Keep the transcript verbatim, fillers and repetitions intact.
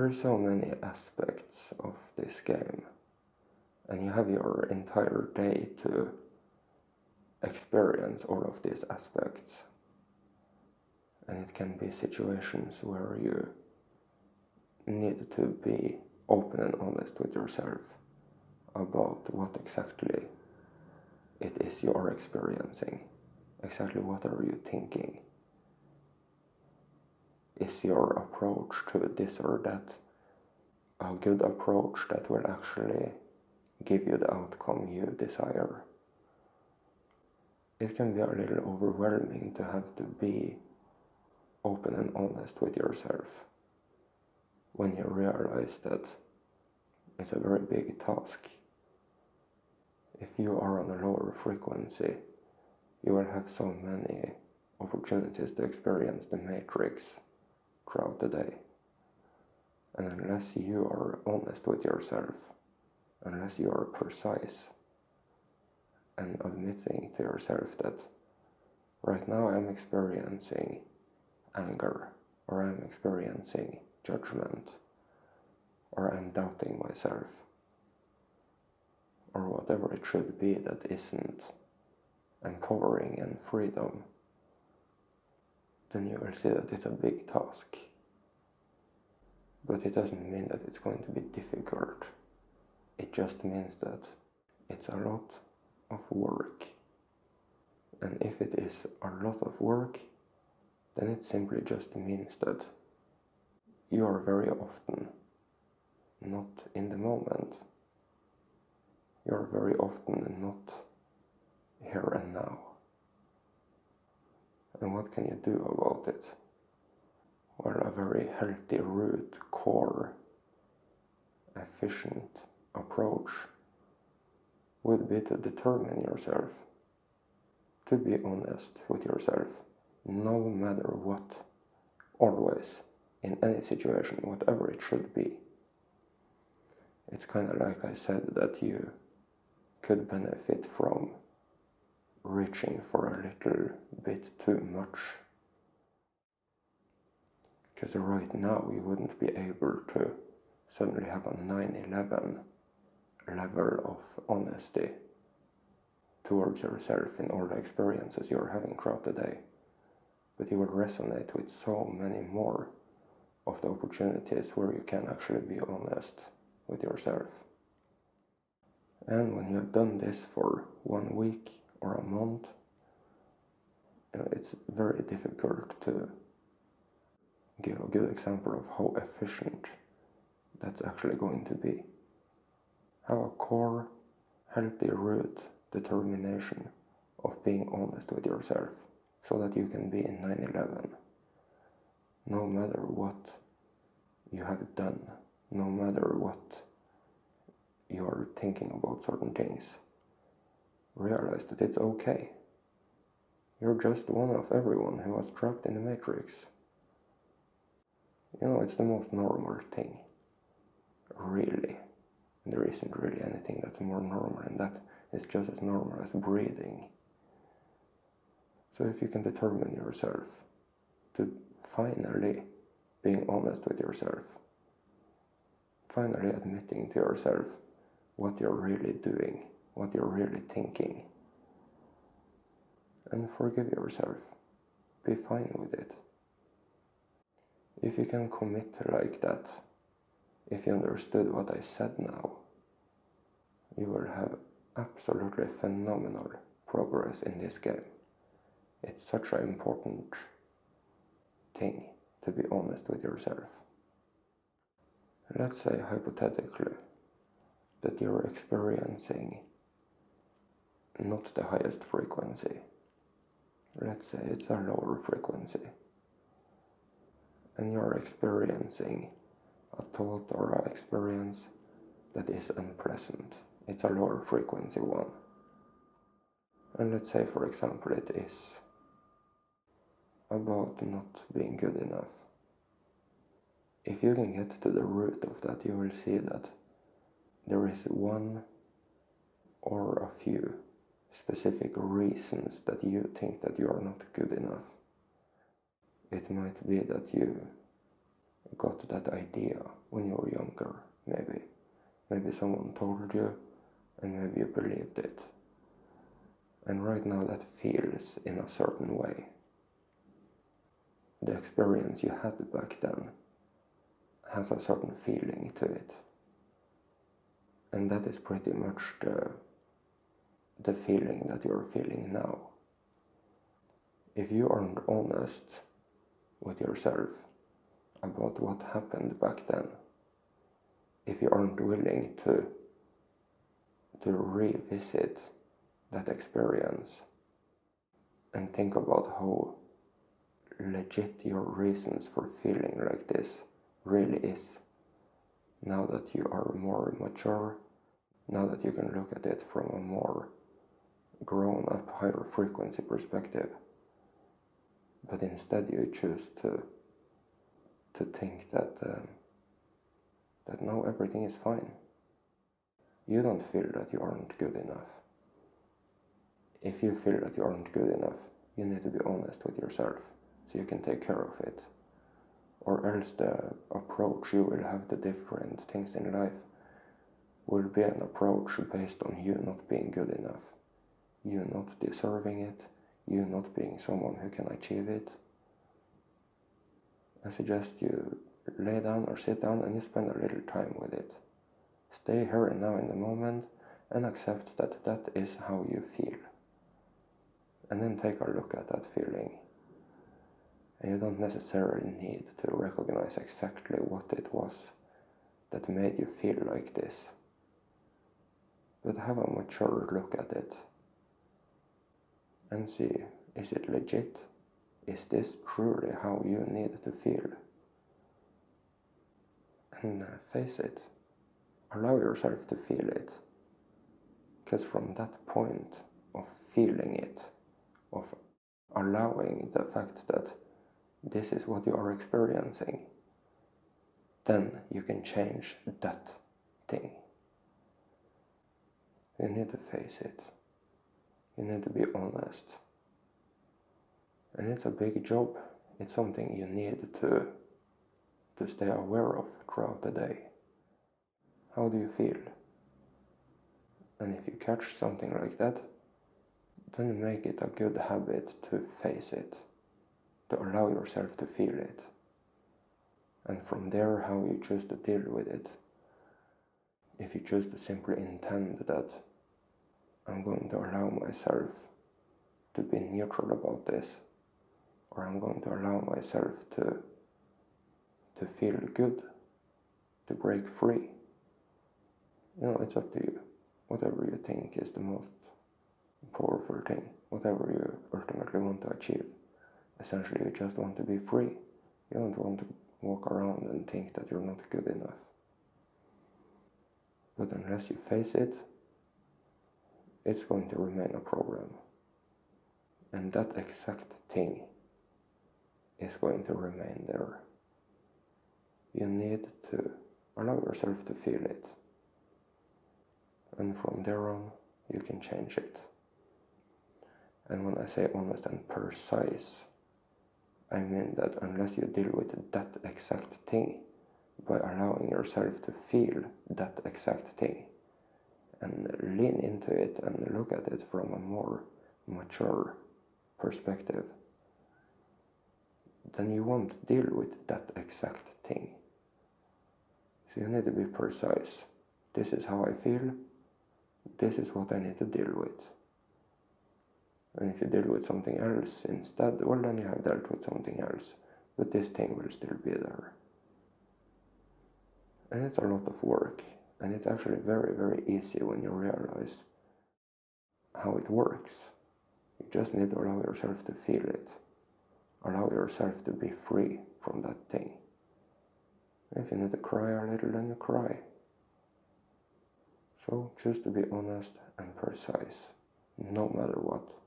There are so many aspects of this game, and you have your entire day to experience all of these aspects. And it can be situations where you need to be open and honest with yourself about what exactly it is you are experiencing. Exactly what are you thinking? Is your approach to this or that a good approach that will actually give you the outcome you desire? It can be a little overwhelming to have to be open and honest with yourself when you realize that it's a very big task. If you are on a lower frequency, you will have so many opportunities to experience the matrix throughout the day. And unless you are honest with yourself, unless you are precise and admitting to yourself that right now I'm experiencing anger, or I'm experiencing judgment, or I'm doubting myself, or whatever it should be that isn't empowering and freedom, then you will see that it's a big task. But it doesn't mean that it's going to be difficult. It just means that it's a lot of work. And if it is a lot of work, then it simply just means that you are very often not in the moment. You are very often not here and now. And what can you do about it? Well, a very healthy root, core, efficient approach would be to determine yourself, to be honest with yourself, no matter what, always, in any situation, whatever it should be. It's kind of like I said that you could benefit from reaching for a little bit too much, because right now you wouldn't be able to suddenly have a nine eleven level of honesty towards yourself in all the experiences you're having throughout the day, but you will resonate with so many more of the opportunities where you can actually be honest with yourself. And when you have done this for one week or a month, it's very difficult to give a good example of how efficient that's actually going to be. Have a core, healthy root determination of being honest with yourself, so that you can be in nine eleven. No matter what you have done, no matter what you are thinking about certain things, realize that it's okay. You're just one of everyone who was trapped in the matrix. You know, it's the most normal thing, really. There isn't really anything that's more normal, and that is just as normal as breathing. So if you can determine yourself to finally being honest with yourself, finally admitting to yourself what you're really doing, what you're really thinking, and forgive yourself, be fine with it. If you can commit like that, if you understood what I said now, you will have absolutely phenomenal progress in this game. It's such an important thing to be honest with yourself. Let's say hypothetically that you're experiencing not the highest frequency. Let's say it's a lower frequency, and you're experiencing a thought or an experience that is unpleasant. It's a lower frequency one. And let's say, for example, it is about not being good enough. If you can get to the root of that, you will see that there is one or a few specific reasons that you think that you are not good enough. It might be that you got that idea when you were younger, maybe. Maybe someone told you, and maybe you believed it. And right now that feels in a certain way. The experience you had back then has a certain feeling to it. And that is pretty much the, the feeling that you're feeling now. If you aren't honest with yourself about what happened back then, if you aren't willing to, to revisit that experience and think about how legit your reasons for feeling like this really is, now that you are more mature, now that you can look at it from a more grown-up, higher frequency perspective, but instead you choose to to think that um, that now everything is fine. You don't feel that you aren't good enough. If you feel that you aren't good enough, you need to be honest with yourself so you can take care of it. Or else the approach you will have to different things in life will be an approach based on you not being good enough, you not deserving it, you not being someone who can achieve it. I suggest you lay down or sit down and you spend a little time with it. Stay here and now in the moment and accept that that is how you feel. And then take a look at that feeling. And you don't necessarily need to recognize exactly what it was that made you feel like this. But have a mature look at it. And see, is it legit? Is this truly how you need to feel? And face it. Allow yourself to feel it. Because from that point of feeling it, of allowing the fact that this is what you are experiencing, then you can change that thing. You need to face it. You need to be honest. And it's a big job. It's something you need to, to stay aware of throughout the day. How do you feel? And if you catch something like that, then make it a good habit to face it, to allow yourself to feel it. And from there, how you choose to deal with it. If you choose to simply intend that I'm going to allow myself to be neutral about this, or I'm going to allow myself to, to feel good, to break free. You know, it's up to you. Whatever you think is the most powerful thing, whatever you ultimately want to achieve. Essentially, you just want to be free. You don't want to walk around and think that you're not good enough. But unless you face it, it's going to remain a problem. And that exact thing is going to remain there. You need to allow yourself to feel it. And from there on, you can change it. And when I say honest and precise, I mean that unless you deal with that exact thing by allowing yourself to feel that exact thing, and lean into it and look at it from a more mature perspective, then you won't deal with that exact thing. So you need to be precise. This is how I feel. This is what I need to deal with. And if you deal with something else instead, well, then you have dealt with something else. But this thing will still be there. And it's a lot of work. And it's actually very, very easy when you realize how it works. You just need to allow yourself to feel it. Allow yourself to be free from that thing. If you need to cry a little, then you cry. So choose to be honest and precise, no matter what.